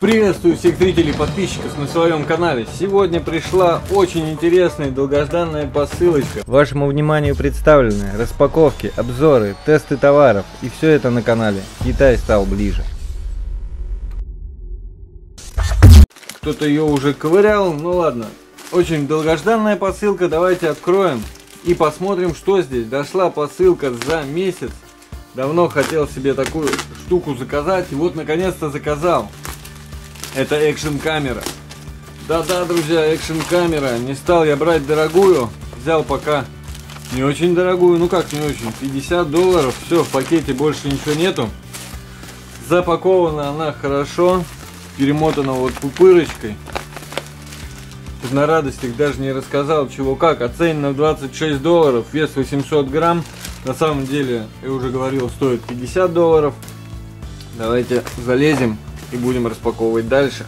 Приветствую всех зрителей и подписчиков на своем канале. Сегодня пришла очень интересная и долгожданная посылочка. Вашему вниманию представлены распаковки, обзоры, тесты товаров и все это на канале Китай Стал Ближе. Кто-то ее уже ковырял, ну ладно. Очень долгожданная посылка, давайте откроем и посмотрим, что здесь. Дошла посылка за месяц. Давно хотел себе такую штуку заказать и вот наконец-то заказал. Это экшн-камера. Да-да, друзья, экшн-камера. Не стал я брать дорогую. Взял пока не очень дорогую. Ну как не очень? $50. Все, в пакете больше ничего нету. Запакована она хорошо. Перемотана вот пупырочкой. На радостях даже не рассказал, чего как. Оценена в $26. Вес 800 грамм. На самом деле, я уже говорил, стоит $50. Давайте залезем и будем распаковывать дальше.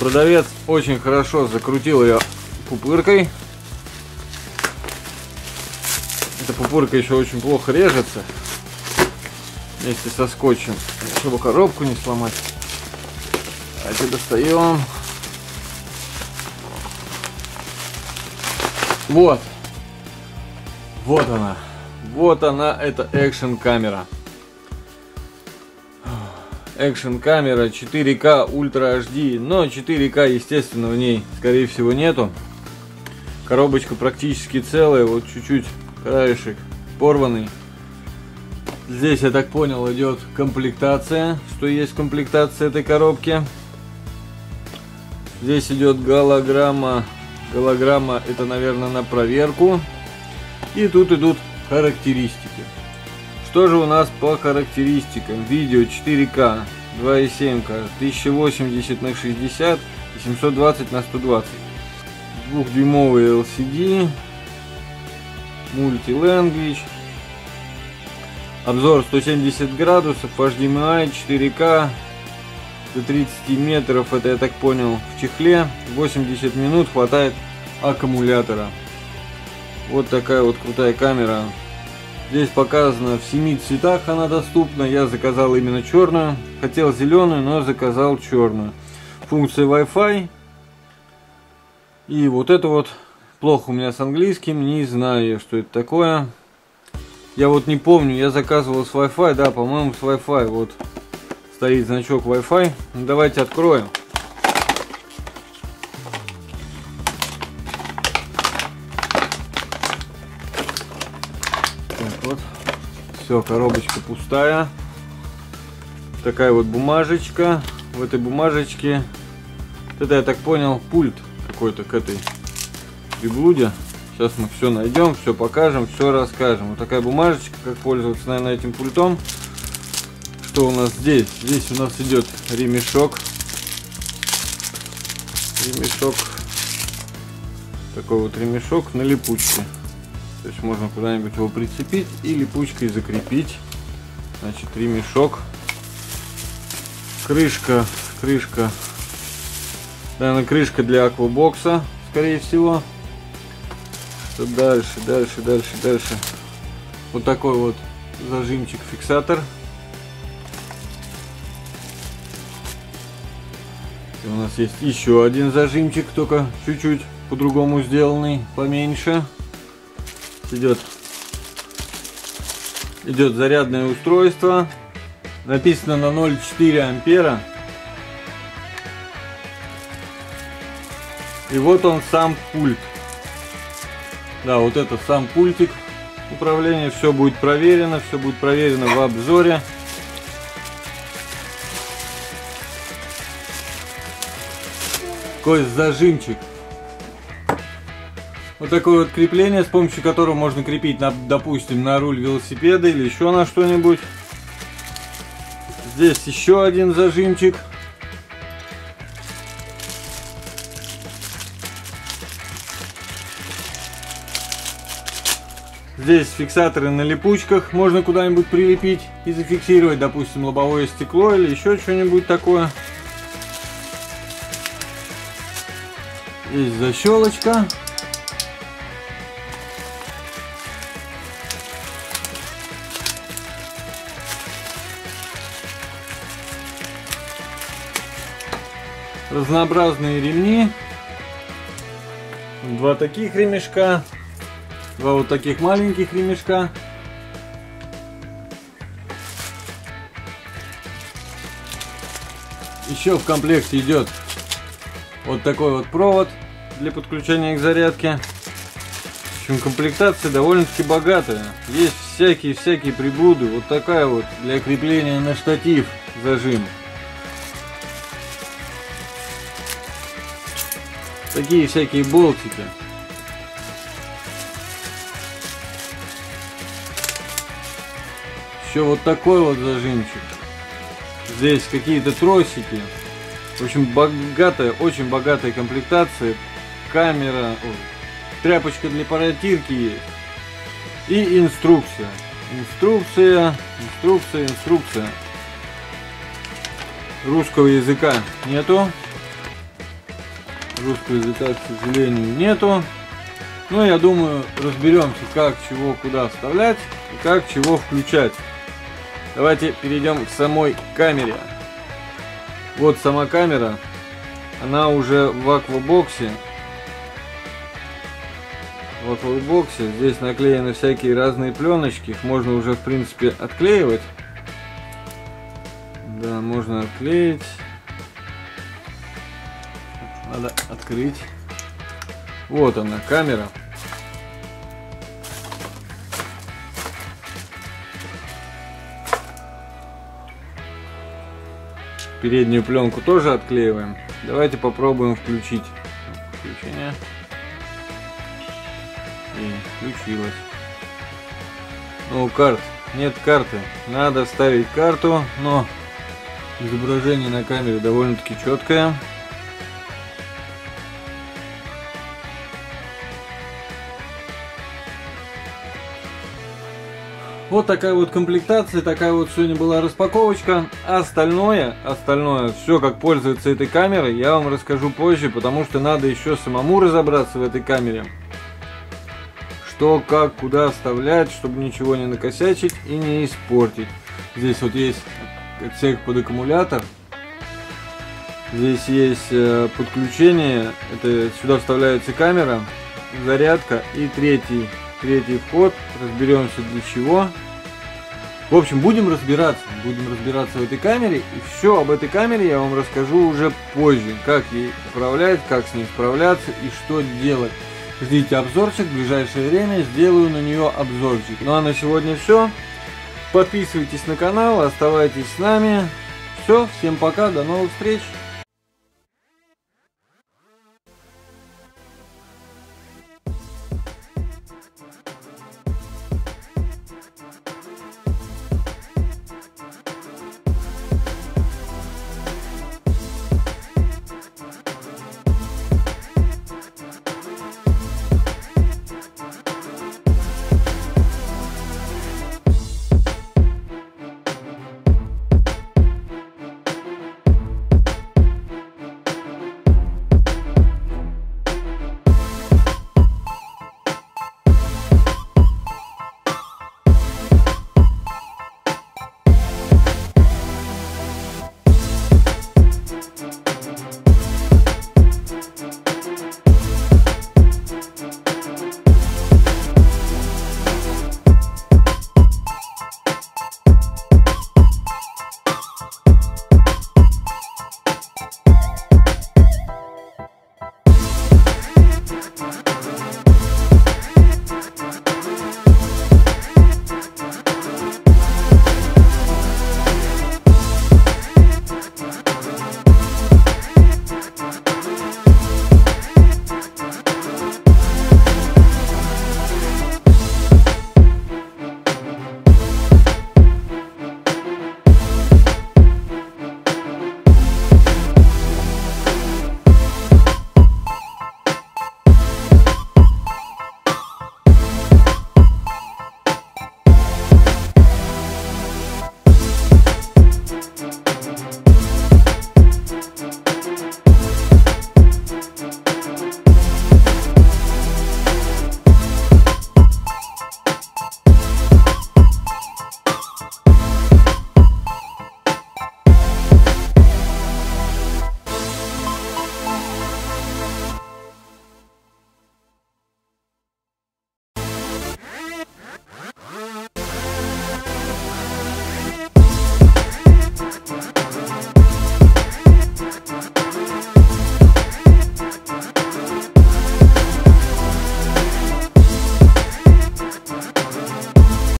Продавец очень хорошо закрутил ее пупыркой. Эта пупырка еще очень плохо режется вместе со скотчем, чтобы коробку не сломать. Давайте достаем. Вот она, это экшн-камера. Экшн-камера 4К Ultra HD, но 4К, естественно, в ней, скорее всего, нету. Коробочка практически целая, вот чуть-чуть краешек порванный. Здесь, я так понял, идет комплектация, что есть комплектация этой коробки. Здесь идет голограмма. Голограмма, это, наверное, на проверку. И тут идут характеристики. Что же у нас по характеристикам? Видео 4К, 2,7К, 1080×60 и 720×120. 2-дюймовый LCD, мультиленгвич, обзор 170 градусов, HDMI, 4К, до 30 метров, это я так понял, в чехле, 80 минут хватает аккумулятора. Вот такая вот крутая камера. Здесь показано в 7 цветах она доступна. Я заказал именно черную. Хотел зеленую, но заказал черную. Функция Wi-Fi. И вот это вот. Плохо у меня с английским. Не знаю я, что это такое. Я вот не помню. Я заказывал с Wi-Fi. Да, по-моему, с Wi-Fi. Вот стоит значок Wi-Fi. Давайте откроем. Коробочка пустая, такая вот бумажечка. В этой бумажечке это, я так понял, пульт какой-то к этой приблуде. Сейчас мы все найдем, все покажем, все расскажем. Вот такая бумажечка, как пользоваться, наверное, этим пультом. Что у нас здесь? Здесь у нас идет ремешок, такой вот ремешок на липучке. То есть можно куда-нибудь его прицепить и липучкой закрепить. Значит, ремешок. Крышка. Наверное, крышка для аквабокса, скорее всего. Что дальше. Вот такой вот зажимчик-фиксатор. И у нас есть еще один зажимчик, только чуть-чуть по-другому сделанный, поменьше. Идет зарядное устройство, написано на 0,4 ампера. И вот он, сам пульт. Да, вот это сам пультик управления. Все будет проверено в обзоре. Такой зажимчик. Вот такое вот крепление, с помощью которого можно крепить, допустим, на руль велосипеда или еще на что-нибудь. Здесь еще один зажимчик. Здесь фиксаторы на липучках, можно куда-нибудь прилепить и зафиксировать, допустим, лобовое стекло или еще что-нибудь такое. Здесь защелочка. разнообразные ремни. Два таких ремешка, два вот таких маленьких ремешка. Еще в комплекте идет вот такой вот провод для подключения к зарядке. В общем, комплектация довольно-таки богатая. Есть всякие-всякие приблуды. Вот такая вот для крепления на штатив зажим. Такие всякие болтики. Еще вот такой вот зажимчик. Здесь какие-то тросики. В общем, богатая, очень богатая комплектация. Камера, тряпочка для паротирки есть. И инструкция. Инструкция. Русского языка нету. Русского языка, к сожалению, нету. Но я думаю, разберемся, как, чего, куда вставлять и как, чего включать. Давайте перейдем к самой камере. Вот сама камера. Она уже в аквабоксе. Вот в аквабоксе. Здесь наклеены всякие разные пленочки. Их можно уже, в принципе, отклеивать. Да, можно отклеить. Надо открыть. Вот она, камера. Переднюю пленку тоже отклеиваем. Давайте попробуем включить. Включение. И включилось. Ну, карт. Нет карты. Надо ставить карту, но изображение на камере довольно-таки четкое. Вот такая вот комплектация, такая вот сегодня была распаковочка. Остальное, все как пользоваться этой камерой, я вам расскажу позже, потому что надо еще самому разобраться в этой камере. Что, как, куда вставлять, чтобы ничего не накосячить и не испортить. Здесь вот есть отсек под аккумулятор. Здесь есть подключение, это сюда вставляется камера, зарядка и третий вход, разберемся для чего. В общем, будем разбираться в этой камере, и все об этой камере я вам расскажу уже позже, как ей управлять, как с ней справляться и что делать. Ждите обзорчик, в ближайшее время сделаю на нее обзорчик. Ну а на сегодня все. Подписывайтесь на канал, оставайтесь с нами. Все, всем пока, до новых встреч.